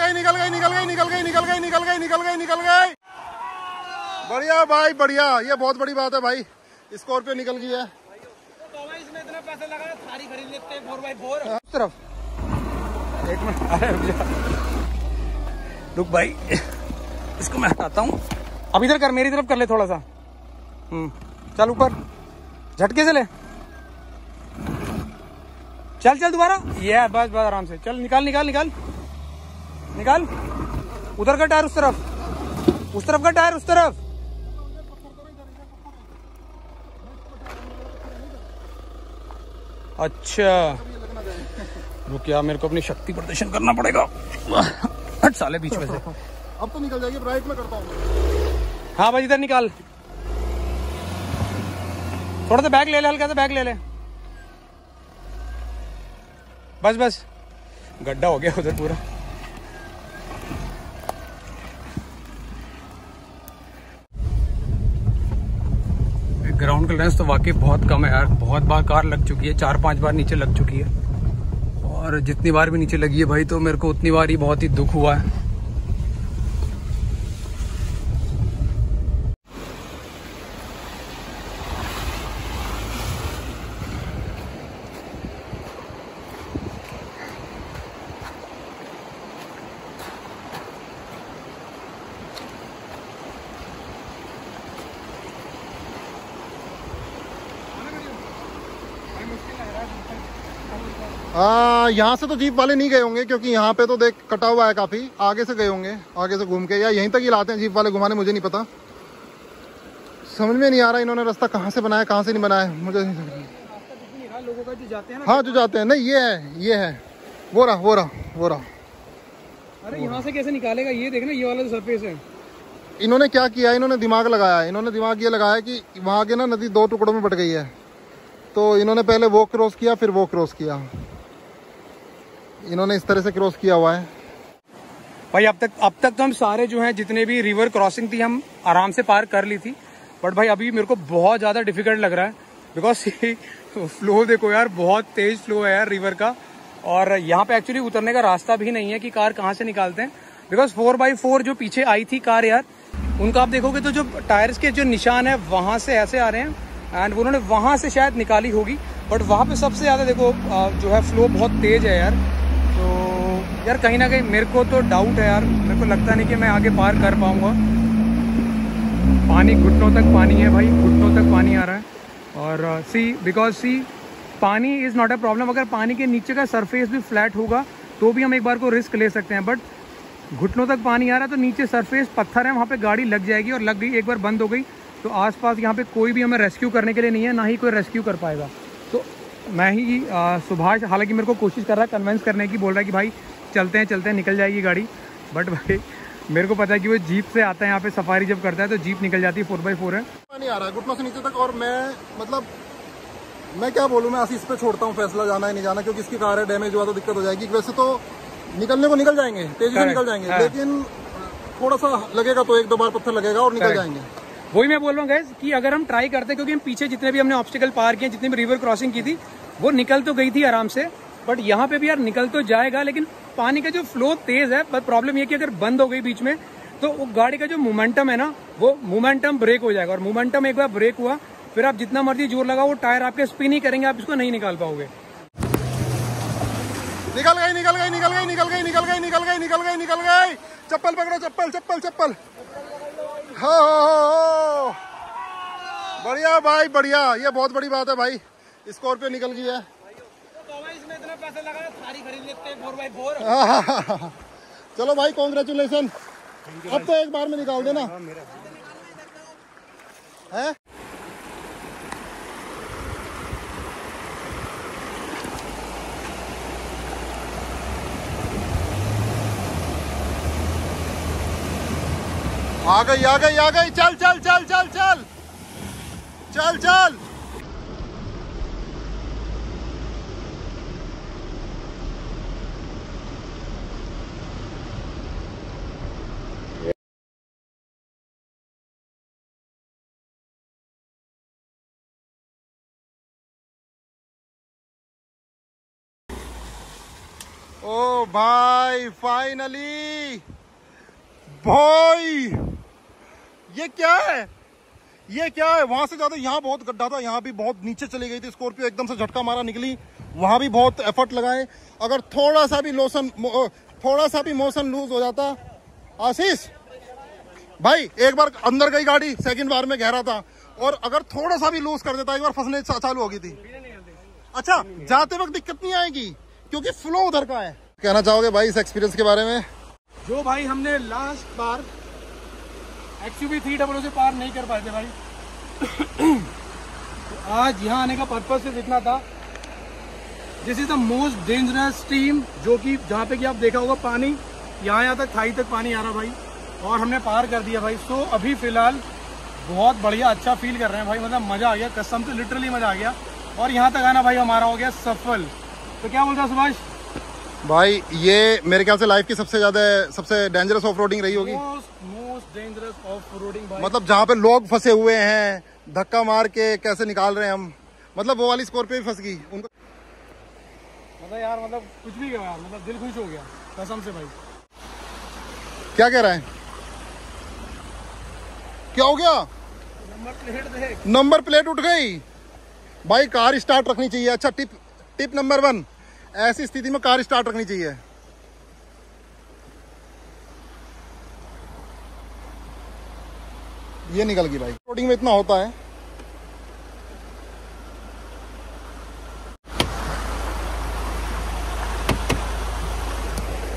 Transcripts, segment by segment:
गई निकल गई निकल गई निकल गई निकल गई निकल गई निकल गई निकल गई। बढ़िया भाई बढ़िया, ये बहुत बड़ी बात है भाई, स्कॉर्पियो निकल गई है। इसमें इतना पैसा लगा थारी खरीद लेते हैं 4x4। तरफ एक मिनट, अरे रुक भाई, इसको मैं हटाता हूँ। अब इधर कर, मेरी तरफ कर ले थोड़ा सा। चल ऊपर, झटके से ले, चल चल दोबारा, ये बस बस आराम से चल, निकाल निकाल निकाल निकाल। उधर का टायर उस तरफ, उस तरफ का टायर उस तरफ। अच्छा रुक यार, मेरे को अपनी शक्ति प्रदर्शन करना पड़ेगा। हट साले बीच में से। अब तो निकल जाएगी, राइट में करता हूँ। हाँ भाई इधर निकाल, थोड़ा सा बैग ले ले, हल्का सा बैग ले ले। बस बस, गड्ढा हो गया उधर पूरा। ग्राउंड क्लियरेंस तो वाकई बहुत कम है यार, बहुत बार कार लग चुकी है, 4-5 बार नीचे लग चुकी है, और जितनी बार भी नीचे लगी है भाई तो मेरे को उतनी बार ही बहुत ही दुख हुआ है। यहाँ से तो जीप वाले नहीं गए होंगे क्योंकि यहाँ पे तो देख कटा हुआ है काफी, आगे से गए होंगे, आगे से घूम के, या यहीं तक ही लाते हैं जीप वाले घुमाने। मुझे नहीं पता, समझ में नहीं आ रहा इन्होंने रास्ता कहाँ से बनाया कहाँ से नहीं बनाया, मुझे नहीं समझ। लोगों का जो जाते हैं ना, हाँ जो जाते हैं नहीं, ये है ये है, वो रहा वो रहा वो रहा। अरे यहाँ से कैसे निकालेगा, ये देखना ये वाला सरफेस है। इन्होंने क्या किया, इन्होंने दिमाग लगाया, इन्होंने दिमाग ये लगाया कि वहाँ के ना नदी 2 टुकड़ों में बट गई है, तो इन्होंने पहले वो क्रॉस किया फिर वो क्रॉस किया, इन्होंने इस तरह से क्रॉस किया हुआ है भाई। अब तक तो हम सारे जो हैं जितने भी रिवर क्रॉसिंग थी हम आराम से पार कर ली थी, बट भाई अभी मेरे को बहुत ज़्यादा डिफिकल्ट लग रहा है, बिकॉज फ्लो देखो यार, बहुत तेज फ्लो है यार रिवर का, और यहाँ पे एक्चुअली उतरने का रास्ता भी नहीं है कि कार कहाँ से निकालते हैं, बिकॉज 4x4 जो पीछे आई थी कार यार, उनका आप देखोगे तो जो टायर्स के जो निशान है वहाँ से ऐसे आ रहे हैं, एंड उन्होंने वहाँ से शायद निकाली होगी, बट वहाँ पर सबसे ज़्यादा देखो जो है फ्लो बहुत तेज है यार। तो यार कहीं ना कहीं मेरे को तो डाउट है यार, मेरे को लगता नहीं कि मैं आगे पार कर पाऊँगा। पानी घुटनों तक पानी है भाई, घुटनों तक पानी आ रहा है, और बिकॉज पानी इज़ नॉट अ प्रॉब्लम। अगर पानी के नीचे का सरफेस भी फ्लैट होगा तो भी हम एक बार को रिस्क ले सकते हैं, बट घुटनों तक पानी आ रहा है तो नीचे सरफेस पत्थर है, वहाँ पर गाड़ी लग जाएगी, और लग गई एक बार बंद हो गई तो आसपास यहाँ पे कोई भी हमें रेस्क्यू करने के लिए नहीं है, ना ही कोई रेस्क्यू कर पाएगा। तो मैं ही सुभाष, हालांकि मेरे को कोशिश कर रहा है कन्वेंस करने की, बोल रहा है कि भाई चलते हैं निकल जाएगी गाड़ी, बट भाई मेरे को पता है कि वो जीप से आता है, यहाँ पे सफारी जब करता है तो जीप निकल जाती है, 4x4 है। पानी आ रहा है घुटनों से नीचे तक, और मैं मतलब मैं क्या बोलूँ, मैं आशीष पे छोड़ता हूँ फैसला जाना है नहीं जाना, क्योंकि इसकी कार है, डैमेज हुआ तो दिक्कत हो जाएगी। वैसे तो निकलने को निकल जाएंगे, तेजी से निकल जाएंगे, लेकिन थोड़ा सा लगेगा तो 1-2 बार पत्थर लगेगा और निकल जाएंगे। वही मैं बोल रहा हूँ गाइस कि अगर हम ट्राई करते, क्योंकि हम पीछे जितने भी हमने ऑब्स्टिकल पार किए, जितने भी रिवर क्रॉसिंग की थी वो निकल तो गई थी आराम से, बट यहाँ पे भी यार निकल तो जाएगा, लेकिन पानी का जो फ्लो तेज है, बट प्रॉब्लम ये कि अगर बंद हो गई बीच में तो वो गाड़ी का जो मोमेंटम है ना, वो मोमेंटम ब्रेक हो जाएगा, और मोमेंटम एक बार ब्रेक हुआ फिर आप जितना मर्जी जोर लगा वो टायर आपके स्पिन ही करेंगे, आप इसको नहीं निकाल पाओगे। निकल गई निकल गई निकल गई निकल गई निकल गई निकल गई निकल गई निकल गई। चप्पल पकड़ो, चप्पल चप्पल चप्पल। हो बढ़िया भाई बढ़िया, ये बहुत बड़ी बात है भाई, स्कॉर्पियो निकल गई है। तो इसमें इतना पैसा लगा थारी खरीद लेते हैं 4x4। चलो भाई कॉन्ग्रेचुलेसन, अब तो एक बार में निकाल देना है। आ गई आ गई आ गई, चल चल चल चल चल चल चल। ओ भाई फाइनली भाई, ये क्या है, ये क्या है। वहां से ज्यादा यहाँ बहुत गड्ढा था, यहाँ भी बहुत नीचे चली गई थी स्कॉर्पियो, एकदम से झटका मारा निकली। वहां भी बहुत एफर्ट लगाए, अगर थोड़ा सा भी मोशन लूज हो जाता। आशीष भाई एक बार अंदर गई गाड़ी, सेकंड बार में गहरा था, और अगर थोड़ा सा भी लूज कर देता एक बार फंसने चालू हो गई थी। अच्छा जाते वक्त दिक्कत नहीं आएगी क्योंकि फ्लो उधर का है। कहना चाहोगे भाई इस एक्सपीरियंस के बारे में? जो भाई हमने लास्ट बार XUV300 से पार नहीं कर पाए थे भाई, तो आज यहाँ आने का पर्पज सिर्फ इतना था। This is the most dangerous stream, जो कि जहाँ पे कि आप देखा होगा पानी यहाँ तक, थाई तक पानी आ रहा भाई, और हमने पार कर दिया भाई। सो अभी फिलहाल बहुत बढ़िया अच्छा फील कर रहे हैं भाई, मतलब मज़ा आ गया कसम से, लिटरली मज़ा आ गया। और यहाँ तक आना भाई हमारा हो गया सफल। तो क्या बोलता है सुभाष भाई, ये मेरे ख्याल से लाइफ की सबसे डेंजरस ऑफ रोडिंग रही होगी। मोस्ट डेंजरस ऑफ रोडिंग भाई, मतलब जहाँ पे लोग फंसे हुए हैं, धक्का मार के कैसे निकाल रहे हैं हम, मतलब वो वाली स्कॉर्पियो भी फंस गई उनको, मतलब यार मतलब कुछ भी गया, मतलब दिल खुश हो गया कसम से भाई। क्या कह रहा है, क्या हो गया? नंबर प्लेट उठ गई भाई। कार स्टार्ट रखनी चाहिए। अच्छा टिप नंबर 1, ऐसी स्थिति में कार स्टार्ट रखनी चाहिए। ये निकल गई भाई, रोडिंग में इतना होता है।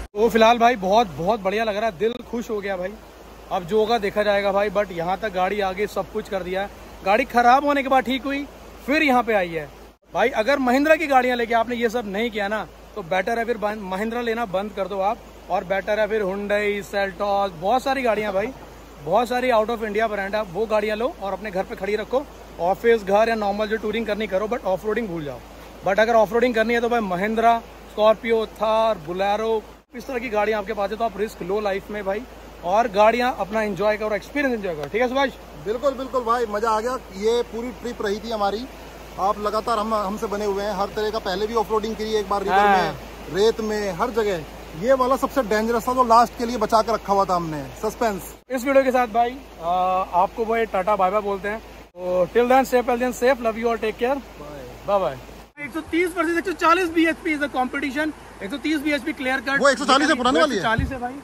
तो फिलहाल भाई बहुत बढ़िया लग रहा है, दिल खुश हो गया भाई। अब जो होगा देखा जाएगा भाई, बट यहाँ तक गाड़ी आगे सब कुछ कर दिया है। गाड़ी खराब होने के बाद ठीक हुई, फिर यहाँ पे आई है भाई। अगर महिंद्रा की गाड़ियाँ लेके आपने ये सब नहीं किया ना, तो बेटर है फिर महिंद्रा लेना बंद कर दो आप, और बेटर है फिर हुंडई, सेल्टॉस, बहुत सारी गाड़ियाँ भाई, बहुत सारी आउट ऑफ इंडिया ब्रांड है, वो गाड़ियाँ लो और अपने घर पे खड़ी रखो। ऑफिस, घर या नॉर्मल जो टूरिंग करनी करो, बट ऑफ रोडिंग भूल जाओ। बट अगर ऑफ रोडिंग करनी है तो भाई महिंद्रा, स्कॉर्पियो, थार, बोलेरो, इस तरह की गाड़ियाँ आपके पास है, तो आप रिस्क लो लाइफ में भाई, और गाड़ियाँ अपना एंजॉय करो, एक्सपीरियंस एंजॉय करो। ठीक है सुभाष? बिल्कुल बिल्कुल भाई, मज़ा आ गया। ये पूरी ट्रिप रही थी हमारी, आप लगातार हमसे बने हुए हैं। हर तरह का पहले भी ऑफ रोडिंग करी एक बार, रिवर में, रेत में, हर जगह। ये वाला सबसे डेंजरस था, तो लास्ट के लिए बचा कर रखा हुआ था हमने। सस्पेंस इस वीडियो के साथ भाई, आपको वो टाटा बाय बाय बोलते हैं। तो till then stay healthy and safe, love you और take care, bye bye. 130% 140 BHP is the competition. 130 BHP clear cut, वो 140 है पुरानी वाली, 140 है भाई।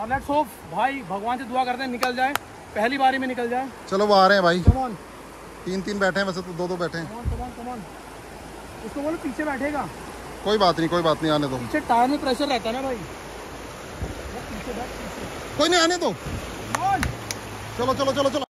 और लेट्स होप भाई, भगवान से दुआ करते हैं निकल जाए, पहली बारी में निकल जाए। चलो वो आ रहे हैं भाई, कम ऑन। 3-3 बैठे हैं वैसे तो, 2-2 बैठे हैं। Come on. उसको बोलो पीछे बैठेगा। कोई बात नहीं आने दो, पीछे टायर में प्रेशर रहता है ना भाई, पीछे बैठ। कोई नहीं आने दो, चलो।